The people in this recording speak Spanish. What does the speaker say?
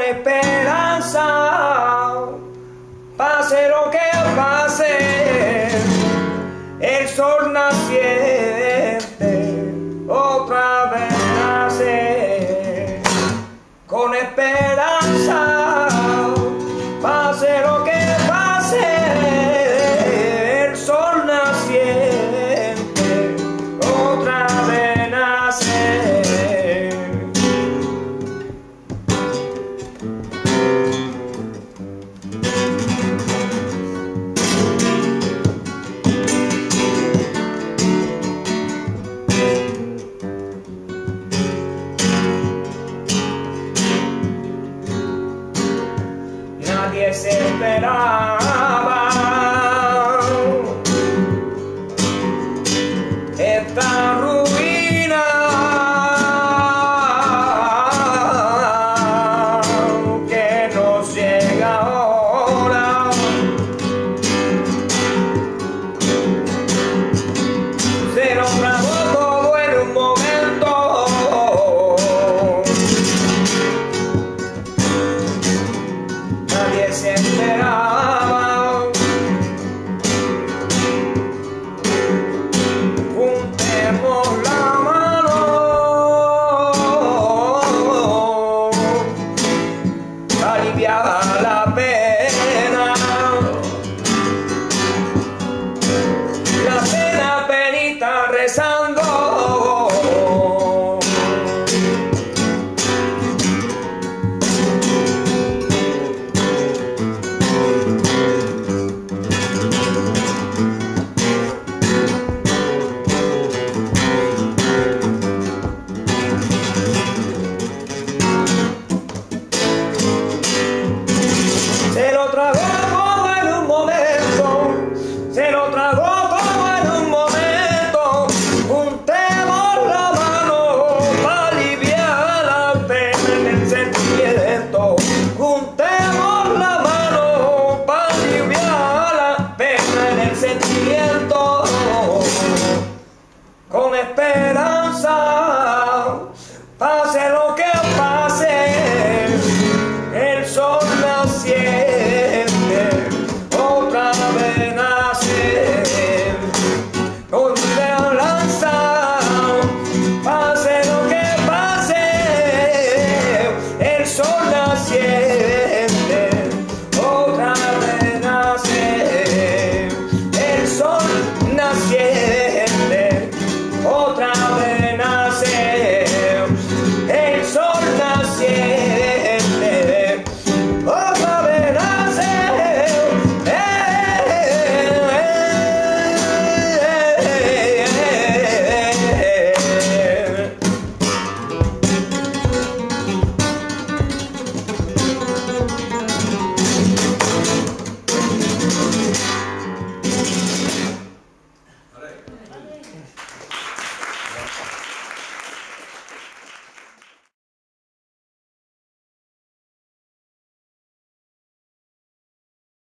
con esperanza, pase lo que pase, el sol naciente otra vez nace, con esperanza, pase lo que pase, el sol naciente otra vez nace. Nadie se espera.